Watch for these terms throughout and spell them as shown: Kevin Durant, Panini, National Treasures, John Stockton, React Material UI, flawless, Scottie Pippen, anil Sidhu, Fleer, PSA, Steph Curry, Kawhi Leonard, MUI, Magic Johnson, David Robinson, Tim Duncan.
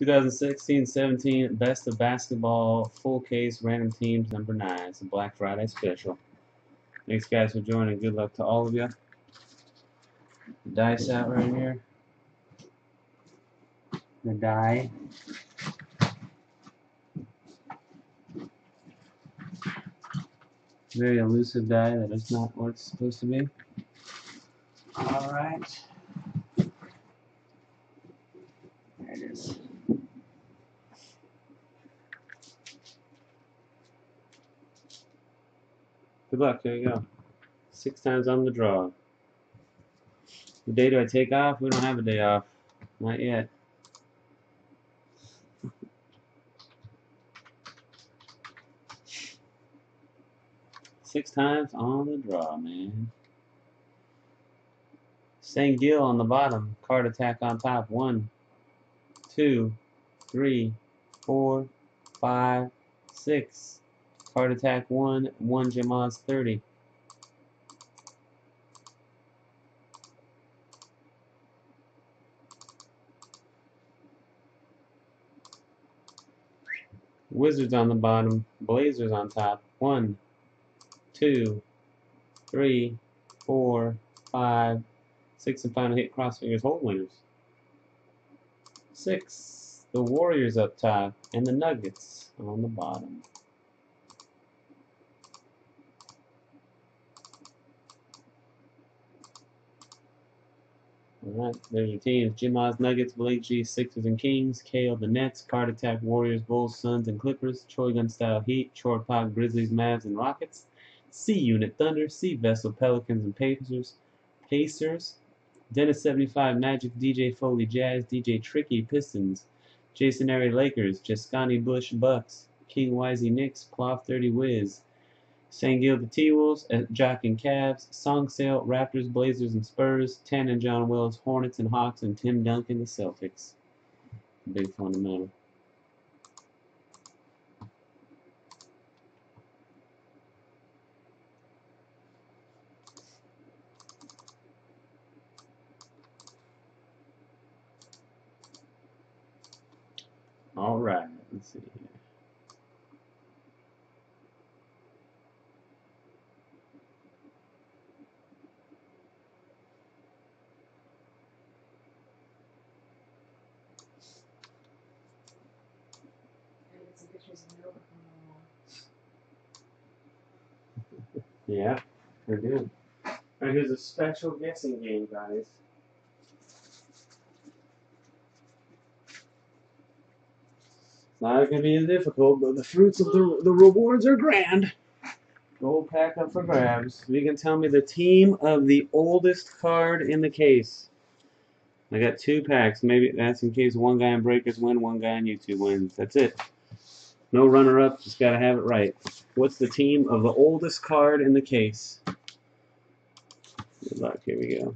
2016-17 Best of Basketball Full Case Random Teams #9. It's a Black Friday special. Thanks guys for joining. Good luck to all of you. Dice out right here. The die. Very elusive die that is not what it's supposed to be. Alright. There it is. Good luck, there you go. 6 times on the draw. What day do I take off? We don't have a day off. Not yet. Six times on the draw, man. Sengeal on the bottom. Card Attack on top. 1, 2, 3, 4, 5, 6. Card Attack 1, 1 Jamaz 30. Wizards on the bottom. Blazers on top. 1, 2, 3, 4, 5, 6, and final hit crossfingers hold winners. 6, the Warriors up top, and the Nuggets on the bottom. Alright, there's your teams. Jamaz, Nuggets, Blake G, Sixers and Kings, KO the Nets, Card Attack, Warriors, Bulls, Suns, and Clippers, Choi Gun Style Heat, Short Pop, Grizzlies, Mavs, and Rockets. C Unit Thunder, C Vessel Pelicans and Pacers, Dennis 75 Magic, DJ Foley Jazz, DJ Tricky Pistons, Jason Airy Lakers, Jascani Bush Bucks, King Wisey Knicks, Plough 30 Wiz, Sengeal the T-Wolves, Jock and Cavs, Songsail Raptors, Blazers and Spurs, Tan and John Wells, Hornets and Hawks, and Tim Duncan the Celtics. Big fundamental. All right, let's see here. Yeah, we're good. All right, here's a special guessing game, guys. Not going to be as difficult, but the fruits of the rewards are grand. Gold pack up for grabs. You can tell me the team of the oldest card in the case. I got 2 packs. Maybe that's in case one guy in Breakers wins, one guy on YouTube wins. That's it. No runner-up. Just got to have it right. What's the team of the oldest card in the case? Good luck. Here we go.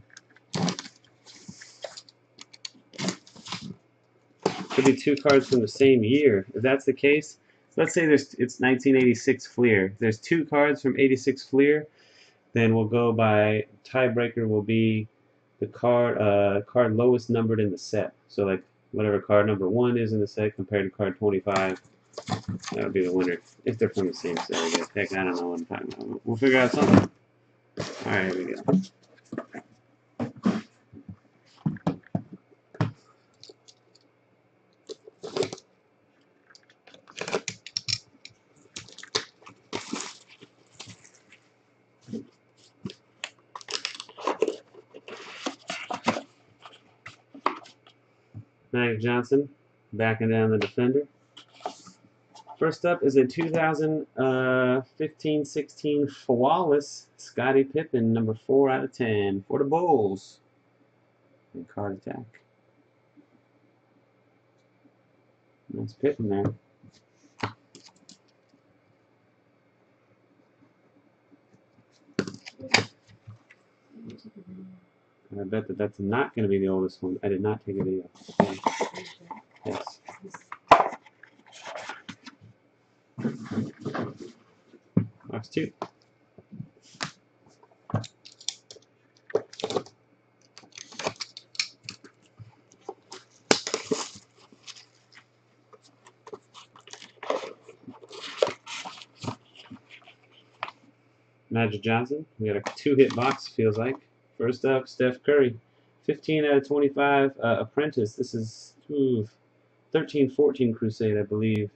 Could be 2 cards from the same year. If that's the case, let's say it's 1986 Fleer. If there's 2 cards from 86 Fleer, then we'll go by tiebreaker will be the card lowest numbered in the set. So like whatever card number 1 is in the set compared to card 25, that would be the winner. If they're from the same set, I guess. Heck, I don't know what I'm talking about. We'll figure out something. All right, here we go. Magic Johnson, backing down the defender. First up is a 2015-16 flawless Scottie Pippen, number 4/10 for the Bulls. And Card Attack. Nice Pippen there. I bet that that's not going to be the oldest one. I did not take a video. Yes. Box 2. Magic Johnson. We got a two-hit box, feels like. First up, Steph Curry. 15 out of 25, Apprentice. This is 13-14 Crusade, I believe.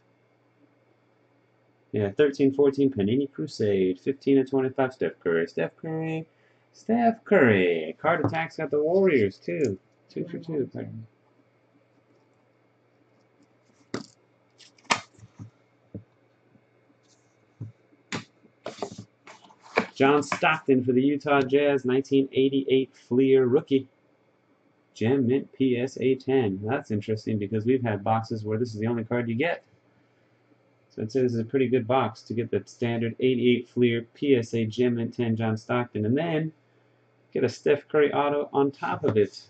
Yeah, 13-14 Panini Crusade. 15 out of 25, Steph Curry. Steph Curry. Steph Curry. Card Attack's got the Warriors, too. 2 for 2. John Stockton for the Utah Jazz, 1988 Fleer rookie. Gem Mint PSA 10. Now that's interesting because we've had boxes where this is the only card you get. So I'd say this is a pretty good box to get the standard 88 Fleer PSA Gem Mint 10 John Stockton. And then get a Steph Curry auto on top of it.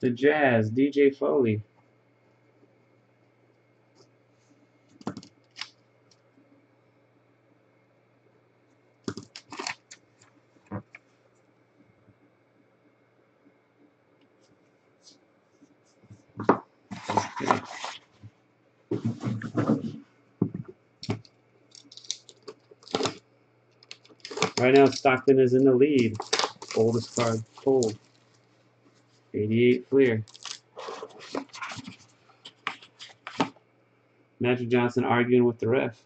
The Jazz, DJ Foley. Right now, Stockton is in the lead. Oldest card pulled. 88 Fleer. Magic Johnson arguing with the ref.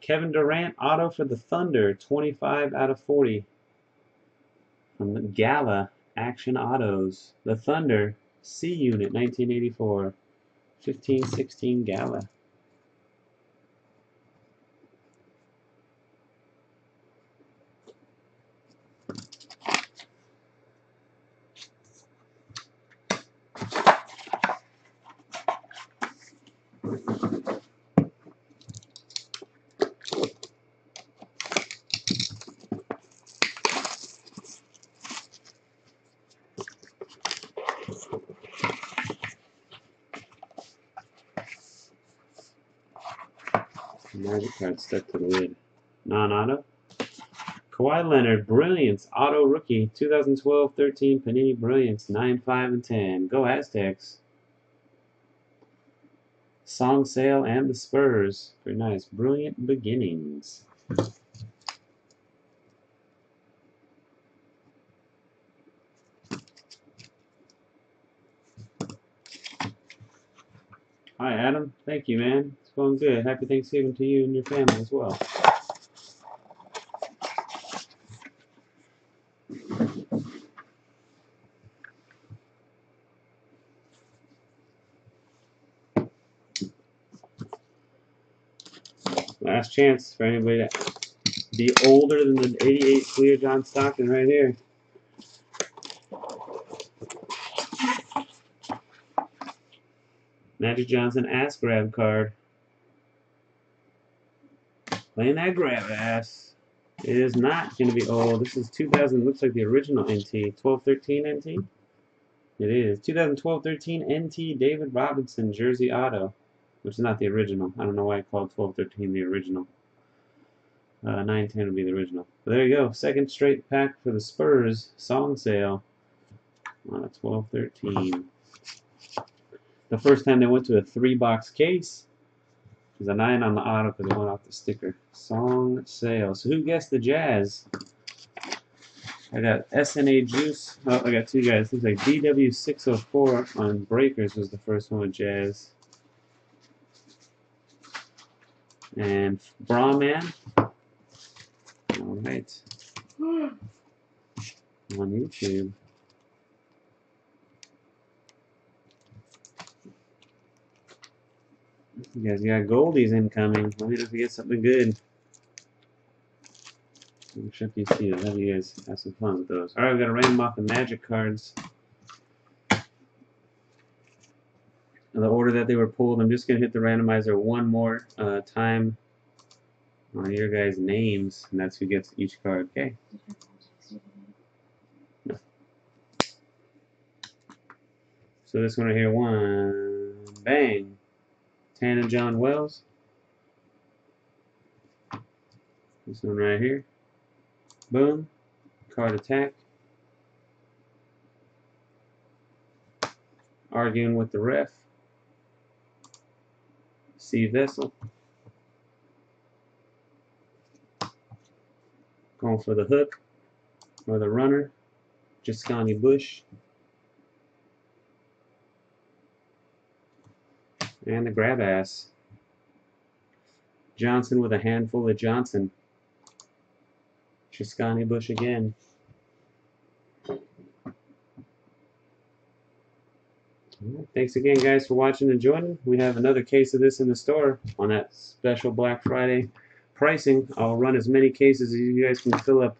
Kevin Durant auto for the Thunder. 25 out of 40. From the Gala Action Autos. The Thunder C Unit 1984. 15-16 Gala. Magic card stuck to the lid. Non-auto. Kawhi Leonard, Brilliance, auto rookie, 2012-13, Panini Brilliance, 9, 5, and 10. Go Aztecs. Song Sale and the Spurs. Very nice. Brilliant Beginnings. Hi, Adam. Thank you, man. It's going good. Happy Thanksgiving to you and your family as well. Last chance for anybody to be older than the 88 Fleer John Stockton right here. Magic Johnson ass grab card. Playing that grab ass. It is not going to be old. This is 2000. Looks like the original NT. 12-13 NT? It is. 2012-13 NT David Robinson jersey auto. Which is not the original. I don't know why I called 12-13 the original. 9-10 would be the original. But there you go. Second straight pack for the Spurs. Song Sale on a 12-13. The first time they went to a 3-box case, there's a 9 on the auto because it went off the sticker. Song Sale. So who guessed the Jazz? I got SNA Juice. Oh, I got two guys. Looks like DW604 on Breakers was the first one with Jazz. And Brahman. Alright. On YouTube. You guys got Goldies incoming. Let me know if you get something good. I'm sure if you see it. Have you guys have some fun with those. Alright, we've got to random off the Magic cards. In the order that they were pulled, I'm just going to hit the randomizer one more time on your guys' names, and that's who gets each card. Okay? No. So this one right here, one, bang. Tan and John Wells. This one right here. Boom. Card Attack. Arguing with the ref. C. Vessel. Going for the hook or the runner. Jascani Bush. And the grab ass. Johnson with a handful of Johnson. Jascani Bush again. Thanks again, guys, for watching and joining. We have another case of this in the store on that special Black Friday pricing. I'll run as many cases as you guys can fill up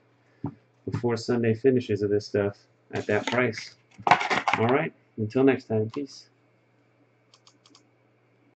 before Sunday finishes of this stuff at that price. All right, until next time, peace.